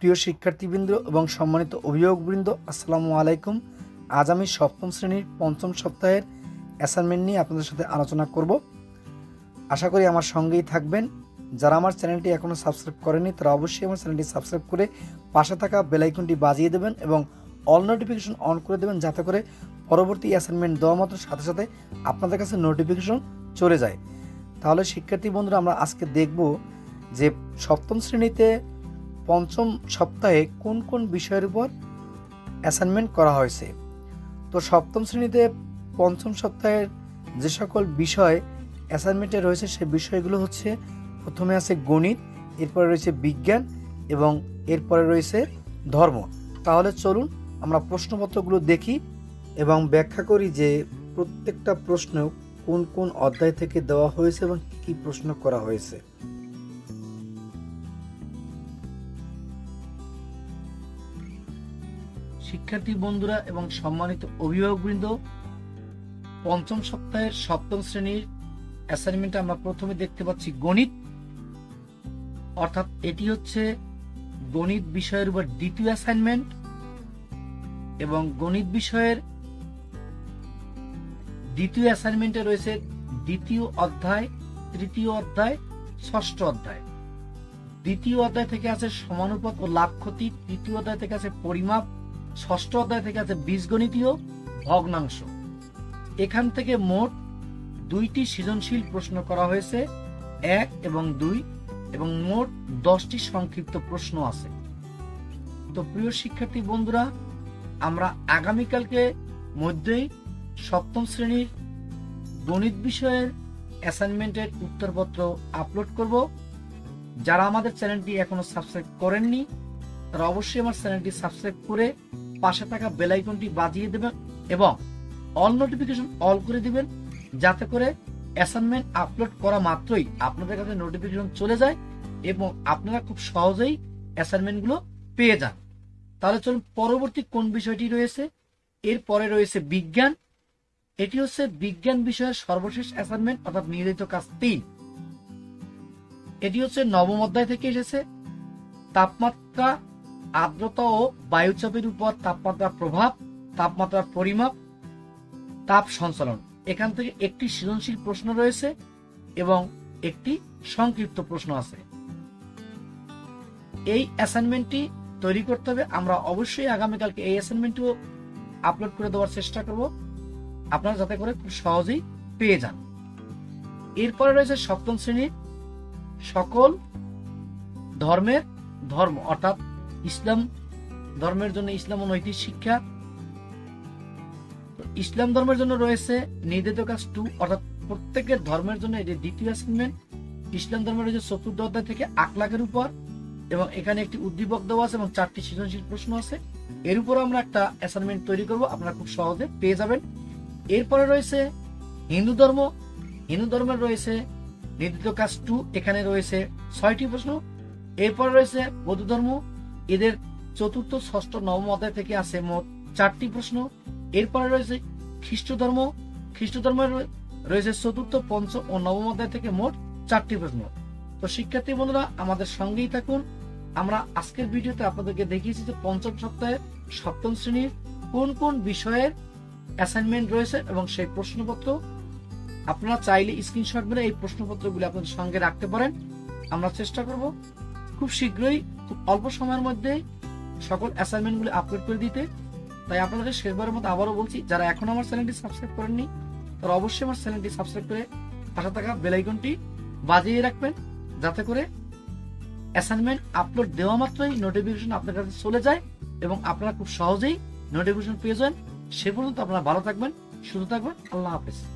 प्रिय शिक्षार्थीबृंद और सम्मानित अभिभावकबृंद असलामु आलैकुम। आज आमी सप्तम श्रेणी पंचम सप्ताहेर असाइनमेंट निये आपनादेर साथे आलोचना करब। आशा करी आमार संगेई थाकबेन। जारा आमार चैनलटी एखोनो सबस्क्राइब करेननि तारा अवश्यई आमार चैनलटी सबस्क्राइब करे पाशे थाका बेल आइकनटी बाजिये देबेन एबं अल नोटिफिकेशन अन करे देबेन जाते करे परबर्ती असाइनमेंट देওয়া मात्र साथे साथे आपनादेर काছে नोटिफिकेशन चले जाय। ताहले शिक्षार्थी बंधुरा आमरा आजके देखब जे सप्तम श्रेणीते पंचम सप्ताहे कोन कोन विषयेर उपर असाइनमेंट करा हयेछे। तो सप्तम श्रेणीते पंचम सप्ताहेर जे सकल विषय असाइनमेंटे रयेछे सेई विषयगुलो हच्छे प्रथमे आछे गणित, एरपर रयेछे विज्ञान एबं एरपर रयेछे धर्म। ताहले चलुन आमरा प्रश्नपत्रगुलो देखी एबं व्याख्या करी जे प्रत्येकटा प्रश्न कोन कोन अध्याय थेके देওয়া हयेछे एबं कि प्रश्न करा हयेछे। शिक्षार्थी बंधुरा एवं सम्मानित अभिभावकबृंद पंचम सप्ताहेर सप्तम श्रेणीर असाइनमेंट आमरा प्रथमे देखते पाচ্ছি गणित, अर्थात এটি হচ্ছে গণিত বিষয়ের উপর দ্বিতীয় অ্যাসাইনমেন্ট এবং গণিত বিষয়ের দ্বিতীয় অ্যাসাইনমেন্টে রয়েছে দ্বিতীয় অধ্যায়, তৃতীয় অধ্যায়, ষষ্ঠ অধ্যায়। দ্বিতীয় অধ্যায় থেকে আছে সমানুপাত ও লাভ ক্ষতি, তৃতীয় অধ্যায় থেকে আছে পরিমাপ, ষষ্ঠ অধ্যায় থেকে আছে বীজগণিতীয় ভগ্নাংশ। এখান থেকে মোট দুইটি সৃজনশীল প্রশ্ন করা হয়েছে, 1 এবং 2, এবং মোট 10টি সংক্ষিপ্ত প্রশ্ন আছে। তো প্রিয় শিক্ষার্থী বন্ধুরা, আমরা আগামী কালকে মধ্যেই সপ্তম শ্রেণীর গণিত বিষয়ের অ্যাসাইনমেন্টের উত্তরপত্র আপলোড করব। যারা আমাদের চ্যানেলটি এখনো সাবস্ক্রাইব করেননি তারা অবশ্যই আমার চ্যানেলটি সাবস্ক্রাইব করে পাশে থাকা বেল আইকনটি বাজিয়ে দেবেন এবং অল নোটিফিকেশন অল করে দিবেন যাতে করে অ্যাসাইনমেন্ট আপলোড করা মাত্রই আপনাদের কাছে নোটিফিকেশন চলে যায় এবং আপনারা খুব সহজেই অ্যাসাইনমেন্টগুলো পেয়ে যান। তাহলে চলুন পরবর্তী কোন বিষয়টি রয়েছে। এরপরে রয়েছে বিজ্ঞান। এটি হচ্ছে বিজ্ঞান বিষয়ের সর্বশেষ অ্যাসাইনমেন্ট অর্থাৎ নির্ধারিত কাজ 3। এটি হচ্ছে নবম অধ্যায় থেকে এসেছে। তাপমাত্রা, আর্দ্রতা ও বায়ুচাপের উপর তাপমাত্রা প্রভাব, তাপমাত্রা পরিমাপ, তাপ সঞ্চালন। এখান থেকে একটি সৃজনশীল প্রশ্ন রয়েছে এবং একটি সংক্ষিপ্ত প্রশ্ন আছে। এই অ্যাসাইনমেন্টটি তৈরি করতে হবে। আমরা অবশ্যই আগামীকালকে এই অ্যাসাইনমেন্টটিও আপলোড করে দেওয়ার চেষ্টা করব, আপনারা যাতে করে খুব সহজেই পেয়ে যান। এরপরে রয়েছে সপ্তম শ্রেণীর সকল ধর্মের ধর্ম, অর্থাৎ ইসলাম ধর্মের জন্য ইসলাম ও নৈতিক শিক্ষা। ইসলাম ধর্মের জন্য রয়েছে নির্ধারিত কাজ 2, অর্থাৎ প্রত্যেকের ধর্মের জন্য এটি দ্বিতীয় অ্যাসাইনমেন্ট। ইসলাম ধর্মের রয়েছে চতুর্থ অধ্যায় থেকে আখলাকের উপর, এবং এখানে একটি উদ্দীপক দেওয়া আছে এবং 4টি সৃজনশীল প্রশ্ন আছে। এর উপর আমরা একটা অ্যাসাইনমেন্ট তৈরি করব, আপনারা খুব সহজে পেয়ে যাবেন। এরপরে রয়েছে হিন্দু ধর্ম। হিন্দু ধর্মের রয়েছে নির্ধারিত কাজ 2, এখানে রয়েছে 6টি প্রশ্ন। এরপর রয়েছে বৌদ্ধ ধর্ম, এদের চতুর্থ, ষষ্ঠ, নবম অধ্যায় থেকে আছে মোট 4টি প্রশ্ন। এরপরে রয়েছে খ্রিস্ট ধর্ম। খ্রিস্ট ধর্মের রয়েছে চতুর্থ, পঞ্চম ও নবম অধ্যায় থেকে মোট 4টি প্রশ্ন। তো শিক্ষার্থী বন্ধুরা, আমাদের সঙ্গেই থাকুন। আমরা আজকের ভিডিওতে আপনাদেরকে দেখিয়েছি যে পঞ্চম সপ্তাহে সপ্তম শ্রেণীর কোন কোন বিষয়ের অ্যাসাইনমেন্ট রয়েছে এবং সেই প্রশ্নপত্র আপনারা চাইলে স্ক্রিনশট মেরে এই প্রশ্নপত্রগুলো আপনাদের সঙ্গে রাখতে পারেন। আমরা চেষ্টা করব খুব শীঘ্রই, খুব অল্প সময়ের মধ্যে সকল অ্যাসাইনমেন্টগুলো আপলোড করে দিতে। তাই আপনাদের শেষবারের মতো আবারও বলছি, যারা এখন আমার চ্যানেলটি সাবস্ক্রাইব করেননি তারা অবশ্যই আমার চ্যানেলটি সাবস্ক্রাইব করে পাশে থাকা বেল আইকনটি বাজিয়ে রাখবেন যাতে করে অ্যাসাইনমেন্ট আপলোড দেওয়া মাত্রই নোটিফিকেশন আপনার কাছে চলে যায় এবং আপনারা খুব সহজেই নোটিফিকেশন পেয়ে যান। সে পর্যন্ত আপনারা ভালো থাকবেন, সুস্থ থাকবেন। আল্লাহ হাফেজ।